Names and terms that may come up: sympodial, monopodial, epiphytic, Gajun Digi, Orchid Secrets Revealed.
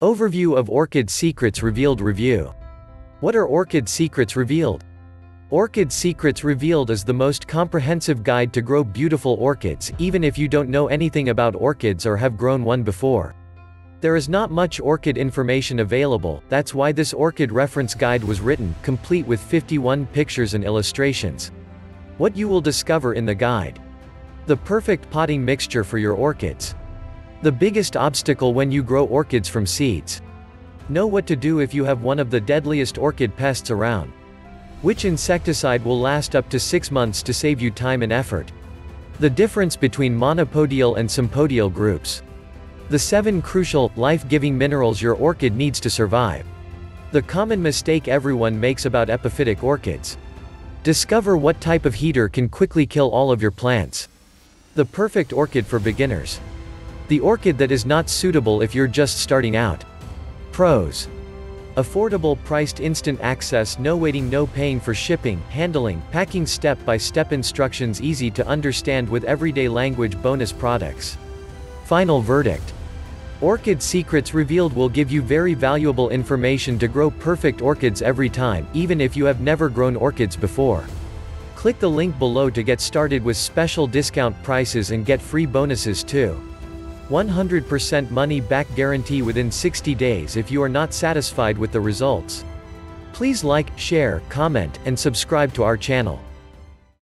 Overview of Orchid Secrets Revealed Review. What are Orchid Secrets Revealed? Orchid Secrets Revealed is the most comprehensive guide to grow beautiful orchids, even if you don't know anything about orchids or have grown one before. There is not much orchid information available, that's why this orchid reference guide was written, complete with 51 pictures and illustrations. What you will discover in the guide. The perfect potting mixture for your orchids. The biggest obstacle when you grow orchids from seeds. Know what to do if you have one of the deadliest orchid pests around. Which insecticide will last up to 6 months to save you time and effort. The difference between monopodial and sympodial groups. The 7 crucial, life-giving minerals your orchid needs to survive. The common mistake everyone makes about epiphytic orchids. Discover what type of heater can quickly kill all of your plants. The perfect orchid for beginners. The orchid that is not suitable if you're just starting out. Pros. Affordable priced instant access, no waiting, no paying for shipping, handling, packing, step-by-step instructions, easy to understand with everyday language, bonus products. Final verdict. Orchid Secrets Revealed will give you very valuable information to grow perfect orchids every time, even if you have never grown orchids before. Click the link below to get started with special discount prices and get free bonuses too. 100% money-back guarantee within 60 days if you are not satisfied with the results. Please like, share, comment, and subscribe to our channel.